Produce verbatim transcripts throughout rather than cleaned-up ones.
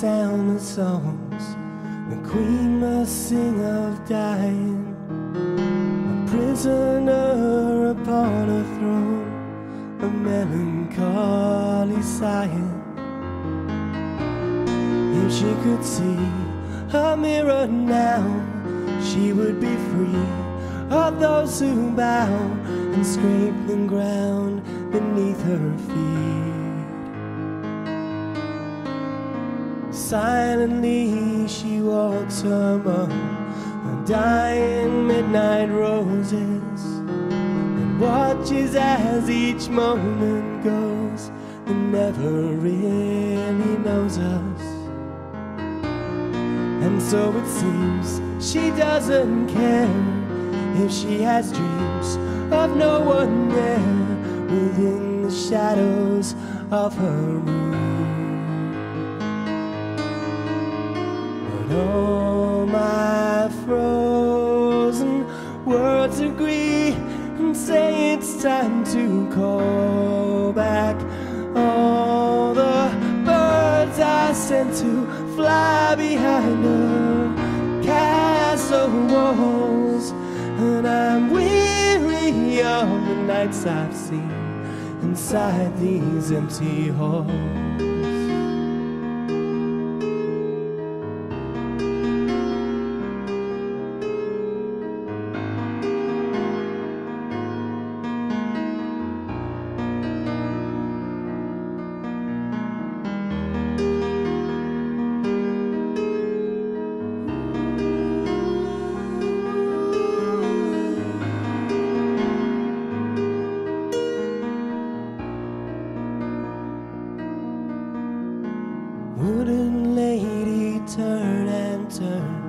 sound of songs the queen must sing of dying, a prisoner upon a throne of melancholy sighing. If she could see her mirror now, she would be free of those who bow and scrape the ground beneath her feet. Silently she walks among the dying midnight roses and watches as each moment goes and never really knows us. And so it seems she doesn't care if she has dreams of no one there within the shadows of her room. Oh, my frozen words agree and say it's time to call back all the birds I sent to fly behind her castle walls. And I'm weary of the nights I've seen inside these empty halls. Wooden lady, turn and turn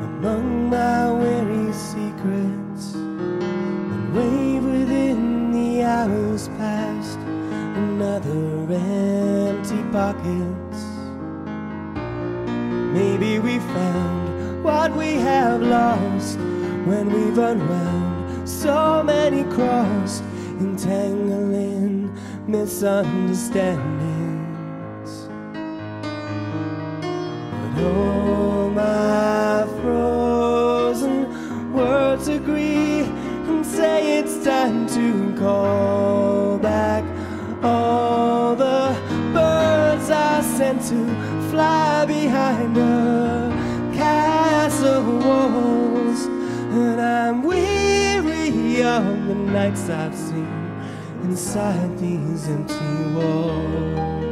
among my weary secrets, and wave within the hours past another empty pockets. Maybe we found what we have lost when we've unwound so many crossed, entangling misunderstandings. Oh, my frozen words agree and say it's time to call back all the birds I sent to fly behind her castle walls. And I'm weary of the nights I've seen inside these empty walls.